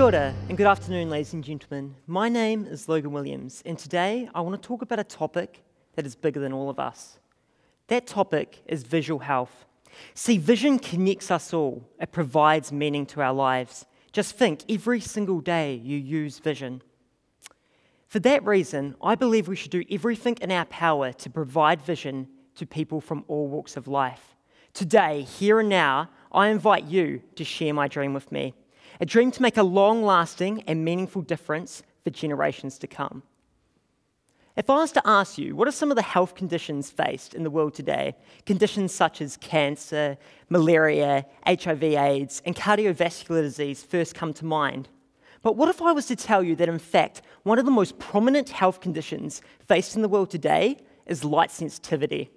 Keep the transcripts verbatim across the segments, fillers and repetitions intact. Kia ora and good afternoon, ladies and gentlemen. My name is Logan Williams, and today I want to talk about a topic that is bigger than all of us. That topic is visual health. See, vision connects us all. It provides meaning to our lives. Just think, every single day you use vision. For that reason, I believe we should do everything in our power to provide vision to people from all walks of life. Today, here and now, I invite you to share my dream with me. A dream to make a long-lasting and meaningful difference for generations to come. If I was to ask you, what are some of the health conditions faced in the world today? Conditions such as cancer, malaria, H I V AIDS, and cardiovascular disease first come to mind. But what if I was to tell you that, in fact, one of the most prominent health conditions faced in the world today is light sensitivity?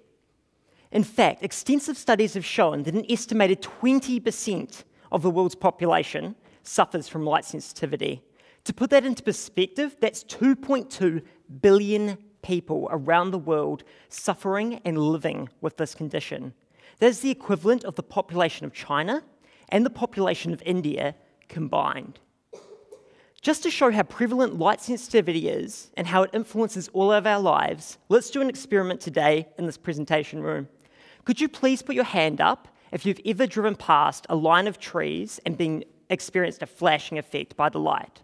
In fact, extensive studies have shown that an estimated twenty percent of the world's population suffers from light sensitivity. To put that into perspective, that's two point two billion people around the world suffering and living with this condition. That is the equivalent of the population of China and the population of India combined. Just to show how prevalent light sensitivity is and how it influences all of our lives, let's do an experiment today in this presentation room. Could you please put your hand up if you've ever driven past a line of trees and been experienced a flashing effect by the light?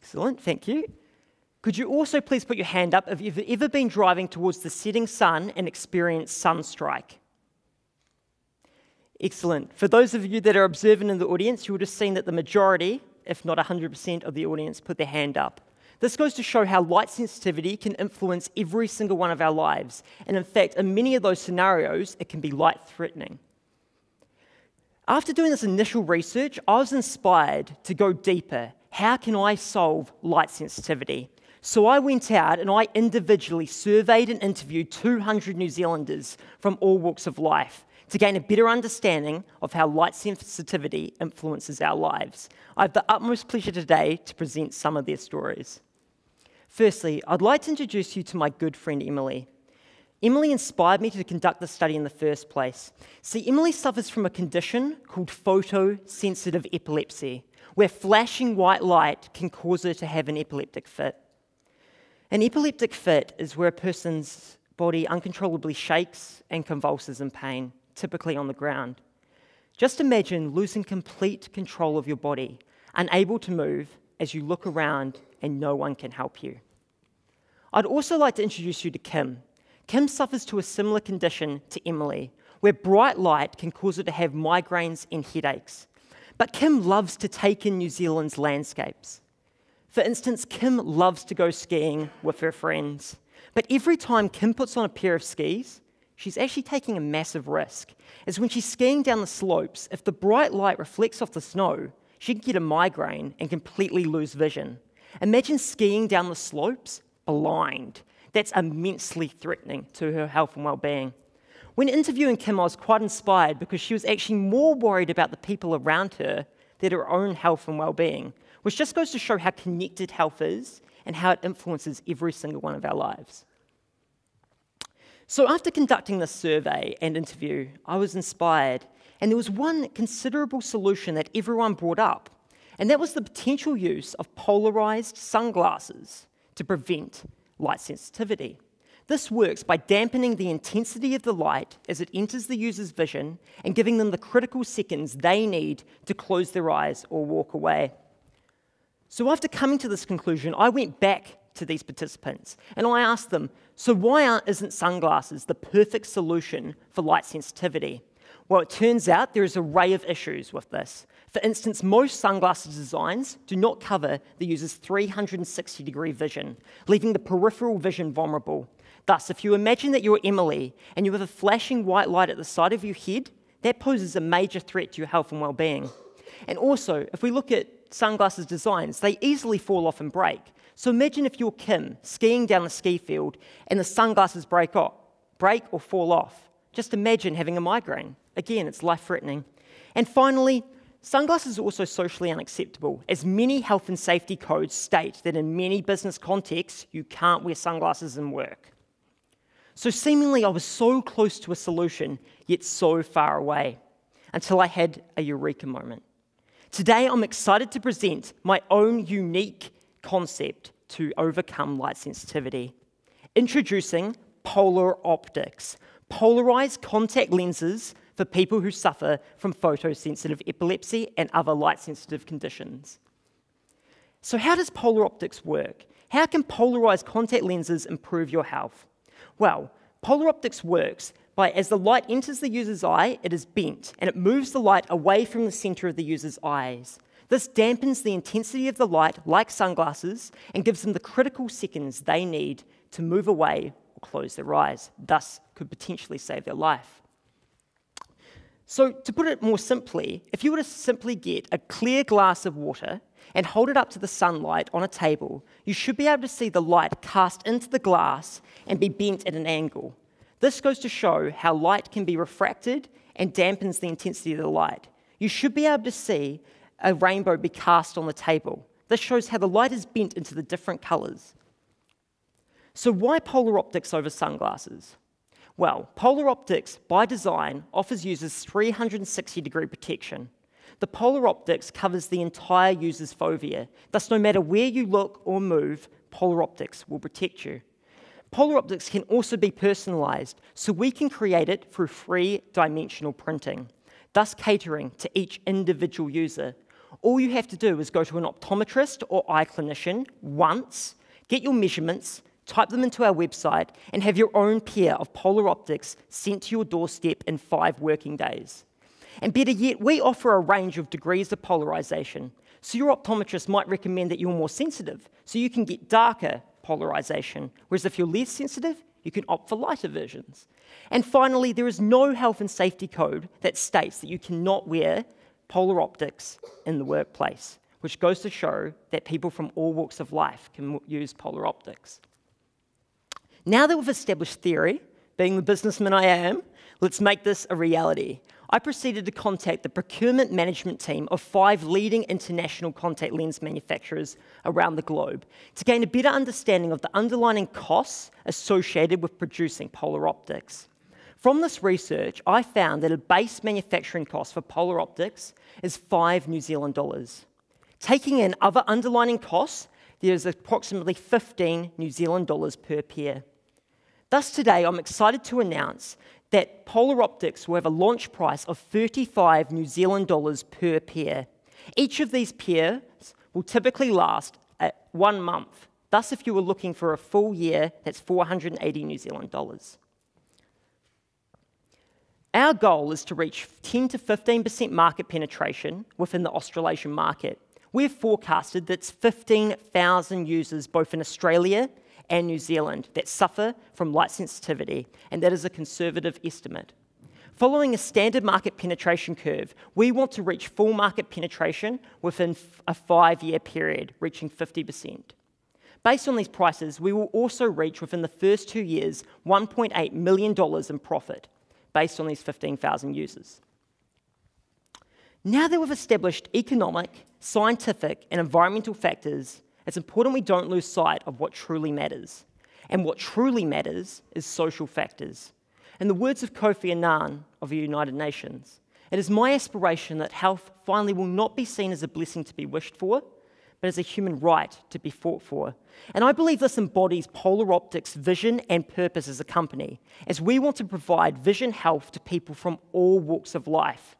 Excellent, thank you. Could you also please put your hand up if you've ever been driving towards the setting sun and experienced sunstrike? Excellent. For those of you that are observant in the audience, you would have seen that the majority, if not one hundred percent of the audience, put their hand up. This goes to show how light sensitivity can influence every single one of our lives. And in fact, in many of those scenarios, it can be life-threatening. After doing this initial research, I was inspired to go deeper. How can I solve light sensitivity? So I went out and I individually surveyed and interviewed two hundred New Zealanders from all walks of life to gain a better understanding of how light sensitivity influences our lives. I have the utmost pleasure today to present some of their stories. Firstly, I'd like to introduce you to my good friend Emily. Emily inspired me to conduct the study in the first place. See, Emily suffers from a condition called photosensitive epilepsy, where flashing white light can cause her to have an epileptic fit. An epileptic fit is where a person's body uncontrollably shakes and convulses in pain, typically on the ground. Just imagine losing complete control of your body, unable to move as you look around and no one can help you. I'd also like to introduce you to Kim. Kim suffers from a similar condition to Emily, where bright light can cause her to have migraines and headaches. But Kim loves to take in New Zealand's landscapes. For instance, Kim loves to go skiing with her friends. But every time Kim puts on a pair of skis, she's actually taking a massive risk, as when she's skiing down the slopes, if the bright light reflects off the snow, she can get a migraine and completely lose vision. Imagine skiing down the slopes blind. That's immensely threatening to her health and well-being. When interviewing Kim, I was quite inspired because she was actually more worried about the people around her than her own health and well-being, which just goes to show how connected health is and how it influences every single one of our lives. So after conducting this survey and interview, I was inspired, and there was one considerable solution that everyone brought up, and that was the potential use of polarized sunglasses to prevent light sensitivity. This works by dampening the intensity of the light as it enters the user's vision and giving them the critical seconds they need to close their eyes or walk away. So after coming to this conclusion, I went back to these participants and I asked them, so why isn't sunglasses the perfect solution for light sensitivity? Well, it turns out there is an array of issues with this. For instance, most sunglasses designs do not cover the user's three hundred sixty degree vision, leaving the peripheral vision vulnerable. Thus, if you imagine that you're Emily and you have a flashing white light at the side of your head, that poses a major threat to your health and well-being. And also, if we look at sunglasses designs, they easily fall off and break. So imagine if you're Kim skiing down the ski field and the sunglasses break off, break or fall off. Just imagine having a migraine. Again, it's life-threatening. And finally, sunglasses are also socially unacceptable, as many health and safety codes state that in many business contexts, you can't wear sunglasses in work. So seemingly I was so close to a solution, yet so far away, until I had a eureka moment. Today, I'm excited to present my own unique concept to overcome light sensitivity. Introducing Polar Optics, polarized contact lenses for people who suffer from photosensitive epilepsy and other light-sensitive conditions. So how does Polar Optics work? How can polarized contact lenses improve your health? Well, Polar Optics works by, as the light enters the user's eye, it is bent, and it moves the light away from the center of the user's eyes. This dampens the intensity of the light, like sunglasses, and gives them the critical seconds they need to move away or close their eyes, thus could potentially save their life. So to put it more simply, if you were to simply get a clear glass of water and hold it up to the sunlight on a table, you should be able to see the light cast into the glass and be bent at an angle. This goes to show how light can be refracted and dampens the intensity of the light. You should be able to see a rainbow be cast on the table. This shows how the light is bent into the different colors. So why polar optics over sunglasses? Well, Polar Optics, by design, offers users three hundred sixty degree protection. The Polar Optics covers the entire user's fovea. Thus, no matter where you look or move, Polar Optics will protect you. Polar Optics can also be personalized, so we can create it through three-dimensional printing, thus catering to each individual user. All you have to do is go to an optometrist or eye clinician once, get your measurements, type them into our website, and have your own pair of Polar Optics sent to your doorstep in five working days. And better yet, we offer a range of degrees of polarization. So your optometrist might recommend that you're more sensitive, so you can get darker polarization, whereas if you're less sensitive, you can opt for lighter versions. And finally, there is no health and safety code that states that you cannot wear Polar Optics in the workplace, which goes to show that people from all walks of life can use Polar Optics. Now that we've established theory, being the businessman I am, let's make this a reality. I proceeded to contact the procurement management team of five leading international contact lens manufacturers around the globe to gain a better understanding of the underlying costs associated with producing Polar Optics. From this research, I found that a base manufacturing cost for Polar Optics is five New Zealand dollars. Taking in other underlying costs, there's approximately fifteen New Zealand dollars per pair. Thus today, I'm excited to announce that Polar Optics will have a launch price of thirty-five New Zealand dollars per pair. Each of these pairs will typically last at one month. Thus, if you were looking for a full year, that's four hundred eighty New Zealand dollars. Our goal is to reach ten to fifteen percent market penetration within the Australasian market. We've forecasted that it's fifteen thousand users both in Australia and New Zealand that suffer from light sensitivity, and that is a conservative estimate. Following a standard market penetration curve, we want to reach full market penetration within a five-year period, reaching fifty percent. Based on these prices, we will also reach within the first two years one point eight million dollars in profit, based on these fifteen thousand users. Now that we've established economic, scientific, and environmental factors, it's important we don't lose sight of what truly matters. And what truly matters is social factors. In the words of Kofi Annan of the United Nations, it is my aspiration that health finally will not be seen as a blessing to be wished for, but as a human right to be fought for. And I believe this embodies Polar Optics' vision and purpose as a company, as we want to provide vision health to people from all walks of life.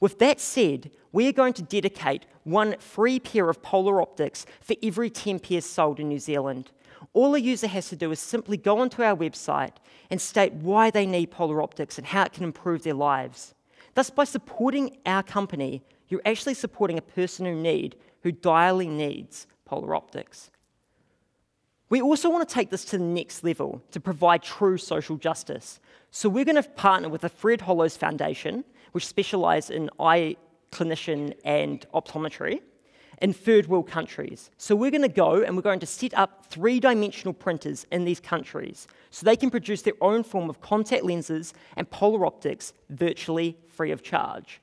With that said, we are going to dedicate one free pair of Polar Optics for every ten pairs sold in New Zealand. All a user has to do is simply go onto our website and state why they need Polar Optics and how it can improve their lives. Thus, by supporting our company, you're actually supporting a person in need who direly needs Polar Optics. We also want to take this to the next level to provide true social justice. So we're going to partner with the Fred Hollows Foundation, which specialise in eye clinician and optometry, in third world countries. So we're going to go and we're going to set up three-dimensional printers in these countries so they can produce their own form of contact lenses and Polar Optics virtually free of charge.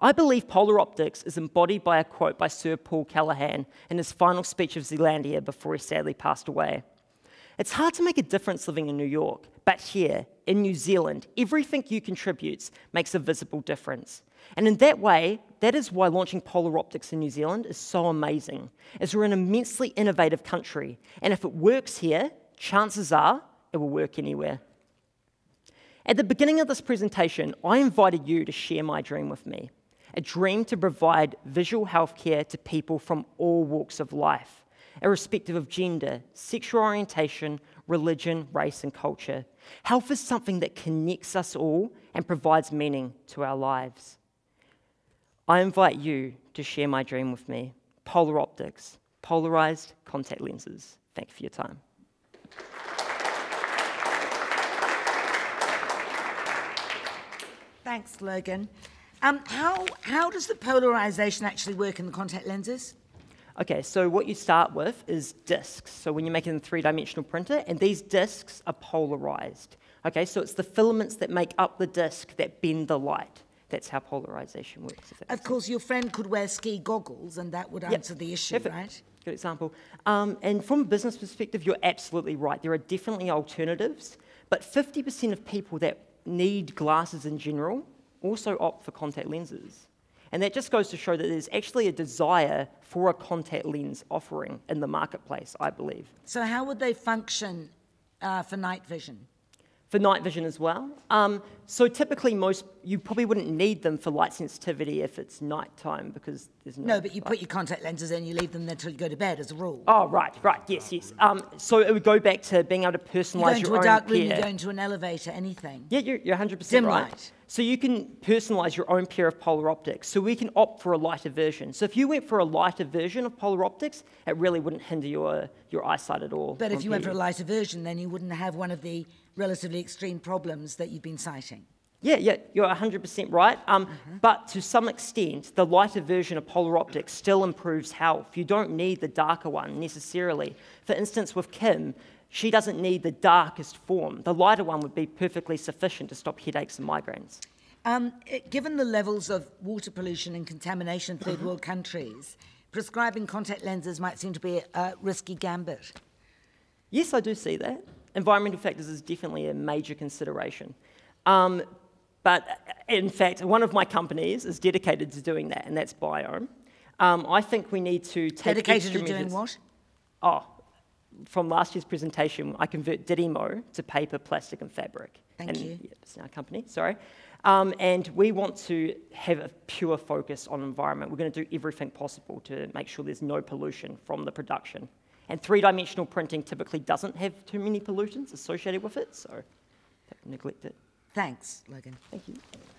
I believe Polar Optics is embodied by a quote by Sir Paul Callaghan in his final speech of Zealandia before he sadly passed away. It's hard to make a difference living in New York, but here, in New Zealand, everything you contributes makes a visible difference. And in that way, that is why launching Polar Optics in New Zealand is so amazing, as we're an immensely innovative country, and if it works here, chances are it will work anywhere. At the beginning of this presentation, I invited you to share my dream with me, a dream to provide visual healthcare to people from all walks of life, irrespective of gender, sexual orientation, religion, race, and culture. Health is something that connects us all and provides meaning to our lives. I invite you to share my dream with me. Polar Optics, polarized contact lenses. Thank you for your time. Thanks, Logan. Um, how, how does the polarization actually work in the contact lenses? Okay, so what you start with is discs. So when you're making a three-dimensional printer, and these discs are polarized. Okay, so it's the filaments that make up the disc that bend the light. That's how polarization works. Of course, your friend could wear ski goggles, and that would answer yep. the issue, Perfect. right? Good example. Um, and from a business perspective, you're absolutely right. There are definitely alternatives, but fifty percent of people that need glasses in general also opt for contact lenses. And that just goes to show that there's actually a desire for a contact lens offering in the marketplace, I believe. So how would they function uh, for night vision? For night vision as well. Um, so typically most, you probably wouldn't need them for light sensitivity if it's nighttime because there's no... No, but you light. put your contact lenses in, you leave them there until you go to bed as a rule. Oh, right, right, yes, yes. Um, so it would go back to being able to personalise your own care. You go into a dark room, you go into an elevator, anything. Yeah, you're, you're one hundred percent Dim right. Light. So you can personalise your own pair of Polar Optics. So we can opt for a lighter version. So if you went for a lighter version of Polar Optics, it really wouldn't hinder your, your eyesight at all. But if you went for a lighter version, then you wouldn't have one of the relatively extreme problems that you've been citing. Yeah, yeah, you're one hundred percent right. Um, mm-hmm. But to some extent, the lighter version of Polar Optics still improves health. You don't need the darker one necessarily. For instance, with Kim, she doesn't need the darkest form. The lighter one would be perfectly sufficient to stop headaches and migraines. Um, it, given the levels of water pollution and contamination in third world countries, prescribing contact lenses might seem to be a, a risky gambit. Yes, I do see that. Environmental factors is definitely a major consideration. Um, but in fact, one of my companies is dedicated to doing that, and that's Biohm. Um, I think we need to take Dedicated to doing what? Oh, from last year's presentation, I convert Didimo to paper, plastic, and fabric. Thank and, you. Yeah, it's our company, sorry. Um, and we want to have a pure focus on environment. We're going to do everything possible to make sure there's no pollution from the production. And three-dimensional printing typically doesn't have too many pollutants associated with it, so don't neglect it. Thanks, Logan. Thank you.